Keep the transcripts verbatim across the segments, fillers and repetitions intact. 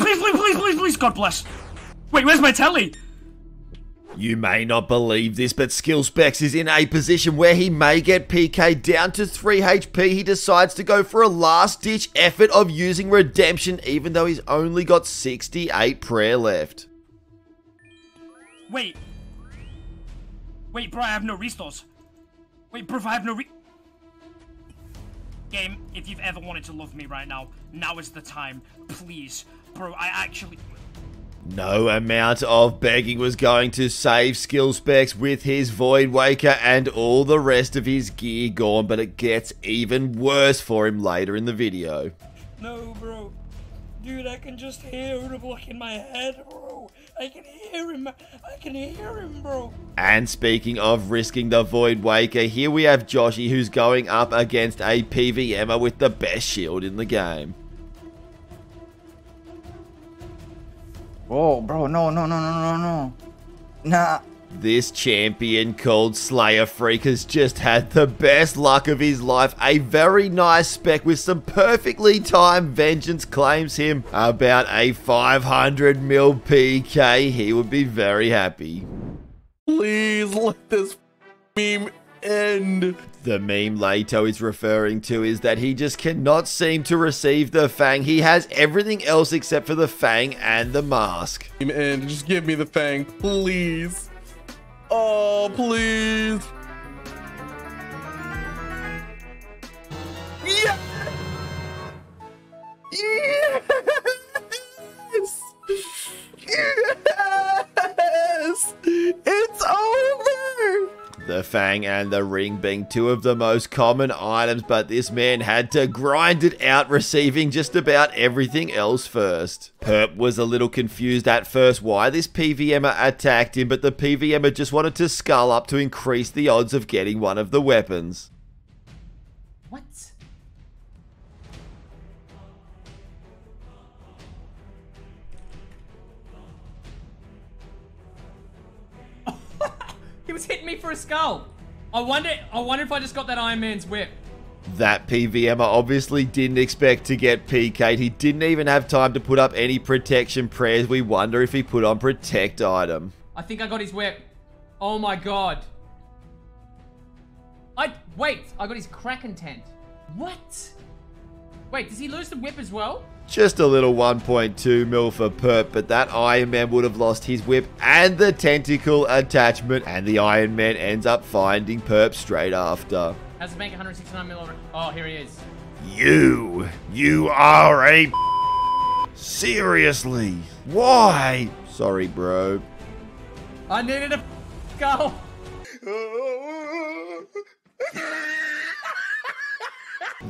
please, please, please, please, please, please, God bless. Wait, where's my telly? You may not believe this, but Skill Specs is in a position where he may get P K down to three H P. He decides to go for a last-ditch effort of using Redemption, even though he's only got sixty-eight prayer left. Wait. Wait, bro, I have no restores. Wait, bro, I have no re- Game, if you've ever wanted to love me right now, now is the time. Please. Bro, I actually- No amount of begging was going to save Skill Specs with his Void Waker and all the rest of his gear gone, but it gets even worse for him later in the video. No, bro. Dude, I can just hear Udablock in my head, bro. I can hear him. I can hear him, bro. And speaking of risking the Void Waker, here we have Joshie, who's going up against a PVMer with the best shield in the game. Whoa, bro, no, no, no, no, no, no. Nah. This champion called Slayer Freak has just had the best luck of his life. A very nice spec with some perfectly timed vengeance claims him about a five hundred mil P K. He would be very happy. Please let this meme end. The meme Laito is referring to is that he just cannot seem to receive the fang. He has everything else except for the fang and the mask. And just give me the fang, please. Oh, please. Yeah. Yes. Yes. It's over. The fang and the ring being two of the most common items, but this man had to grind it out, receiving just about everything else first. Perp was a little confused at first why this PVMer attacked him, but the PVMer just wanted to skull up to increase the odds of getting one of the weapons. What? He was hitting me for a skull. I wonder, I wonder if I just got that Iron Man's whip. That PVMer obviously didn't expect to get P K'd. He didn't even have time to put up any protection prayers. We wonder if he put on protect item. I think I got his whip. Oh my god. I wait, I got his Kraken tent. What? Wait, does he lose the whip as well? Just a little one point two mil for Perp, but that Iron Man would have lost his whip and the tentacle attachment, and the Iron Man ends up finding Perp straight after. How's the bank one hundred sixty-nine mil over? Oh, here he is. You, you are a seriously. Why? Sorry, bro. I needed a go.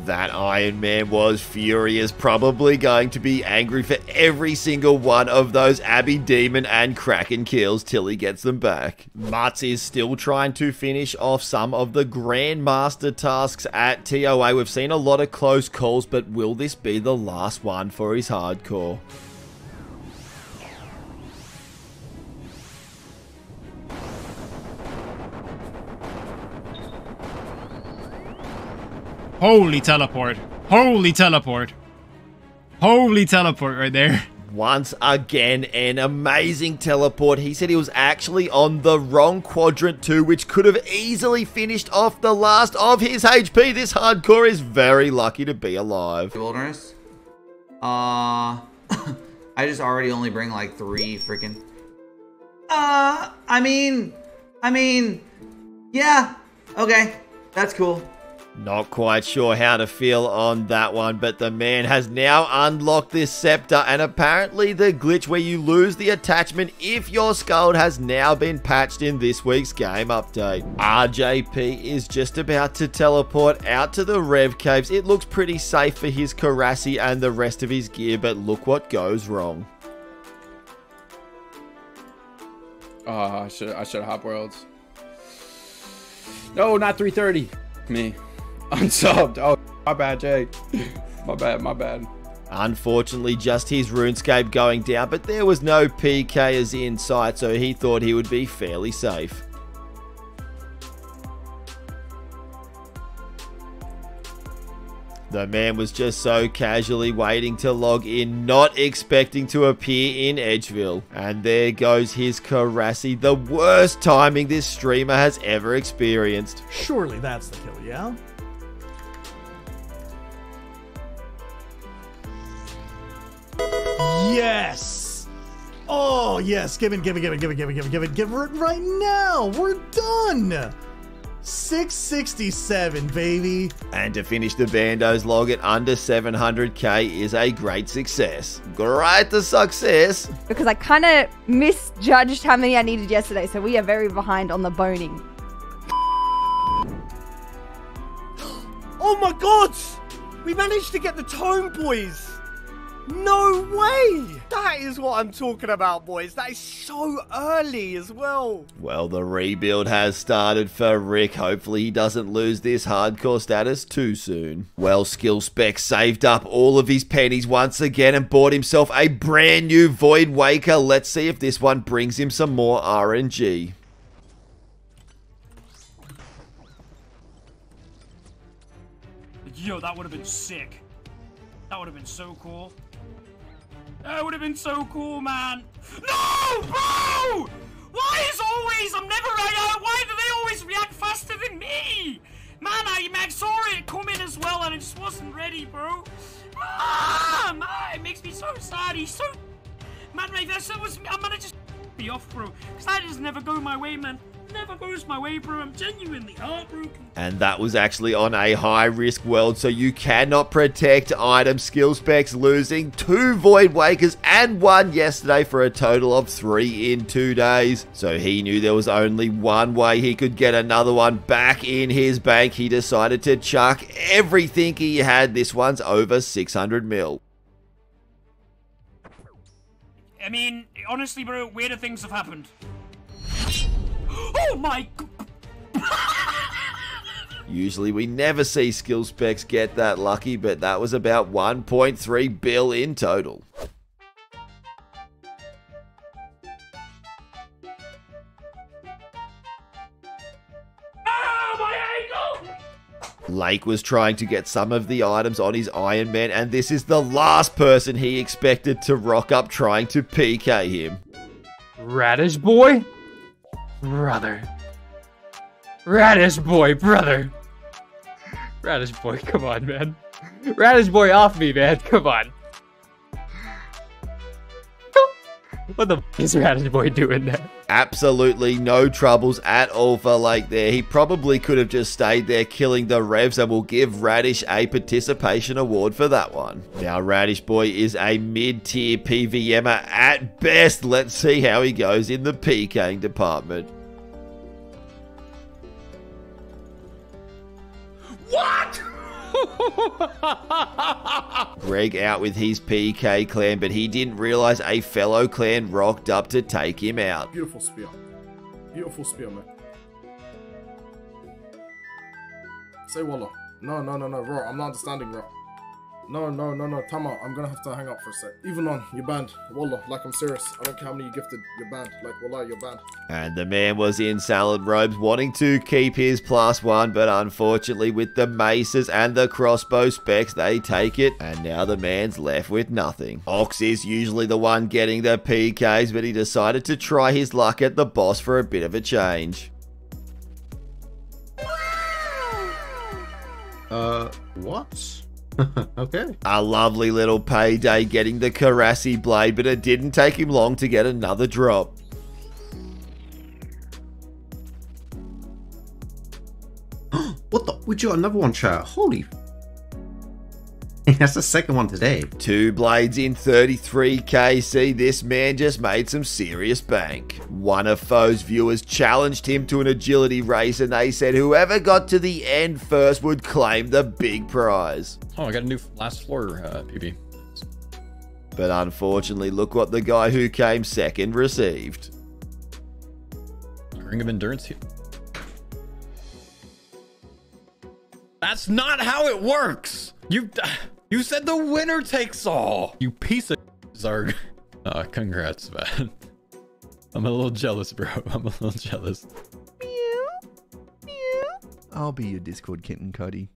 That Iron Man was furious, probably going to be angry for every single one of those Abby Demon and Kraken kills till he gets them back. Muts is still trying to finish off some of the Grandmaster tasks at T O A. We've seen a lot of close calls, but will this be the last one for his hardcore? Holy teleport. Holy teleport. Holy teleport right there. Once again, an amazing teleport. He said he was actually on the wrong quadrant too, which could have easily finished off the last of his H P. This hardcore is very lucky to be alive. Wilderness. Uh, I just already only bring like three freaking... Uh, I mean, I mean, yeah, okay, that's cool. Not quite sure how to feel on that one, but the man has now unlocked this scepter, and apparently the glitch where you lose the attachment if you're skulled has now been patched in this week's game update. R J P is just about to teleport out to the Rev Caves. It looks pretty safe for his Karassi and the rest of his gear, but look what goes wrong. Ah, uh, I should I should hop worlds. No, not three thirty. Me. Unsubbed. Oh, my bad, Jay. My bad, my bad. Unfortunately, just his RuneScape going down, but there was no P Kers in sight, so he thought he would be fairly safe. The man was just so casually waiting to log in, not expecting to appear in Edgeville. And there goes his Karassi, the worst timing this streamer has ever experienced. Surely that's the kill, yeah? Yes! Oh, yes. Give it, give it, give it, give it, give it, give it, give it, give it right now. We're done. six sixty-seven, baby. And to finish the Bando's log at under seven hundred K is a great success. Great success. Because I kind of misjudged how many I needed yesterday, so we are very behind on the boning. Oh my God! We managed to get the tome, boys. No way! That is what I'm talking about, boys. That is so early as well. Well, the rebuild has started for Rick. Hopefully he doesn't lose this hardcore status too soon. Well, Skill Specs saved up all of his pennies once again and bought himself a brand new Void Waker. Let's see if this one brings him some more R N G. Yo, that would have been sick. That would have been so cool. That would have been so cool, man. No, bro! Why is always, I'm never right out, why do they always react faster than me? Man, I, I saw it coming as well and it just wasn't ready, bro. Ah, man, it makes me so sad. He's so, man, right there, so was, I'm gonna just be off, bro. Cause that just never go my way, man. Never goes my way, bro. I'm genuinely heartbroken. And that was actually on a high-risk world, so you cannot protect item. Skill Specs losing two Void Wakers and one yesterday for a total of three in two days. So he knew there was only one way he could get another one back in his bank. He decided to chuck everything he had. This one's over six hundred mil. I mean, honestly, bro, weirder things have happened. Oh my God. Usually we never see Skill Specs get that lucky, but that was about one point three bill in total. Lake was trying to get some of the items on his Iron Man, and this is the last person he expected to rock up trying to P K him. Radish Boy? Brother. Radish Boy, brother. Radish Boy, come on, man. Radish Boy off me, man. Come on. What the f is Radish Boy doing there? Absolutely no troubles at all for Lake there. He probably could have just stayed there killing the revs, and we'll give Radish a participation award for that one. Now, Radish Boy is a mid-tier PVMer at best. Let's see how he goes in the PKing department. What? Greg out with his P K clan, but he didn't realize a fellow clan rocked up to take him out. Beautiful spear. Beautiful spear, man. Say Walla. No, no, no, no, bro. I'm not understanding, bro. No, no, no, no. Tama, I'm gonna have to hang up for a sec. Even on, you're banned. Wallah, like I'm serious. I don't care how many you gifted. You're banned. Like, wallah, you're banned. And the man was in salad robes, wanting to keep his plus one, but unfortunately with the maces and the crossbow specs, they take it. And now the man's left with nothing. Ox is usually the one getting the P Ks, but he decided to try his luck at the boss for a bit of a change. Uh, what? Okay. A lovely little payday getting the Karassi blade, but it didn't take him long to get another drop. What the? We got another one, chat. Holy. That's the second one today. Two blades in thirty-three K C. This man just made some serious bank. One of Foe's viewers challenged him to an agility race, and they said whoever got to the end first would claim the big prize. Oh, I got a new last floor uh, P B. But unfortunately, look what the guy who came second received. Ring of Endurance here. That's not how it works. You, you said the winner takes all. You piece of Zarg. Uh, congrats, man. I'm a little jealous, bro. I'm a little jealous. Meow. Meow. I'll be your Discord kitten, Cody.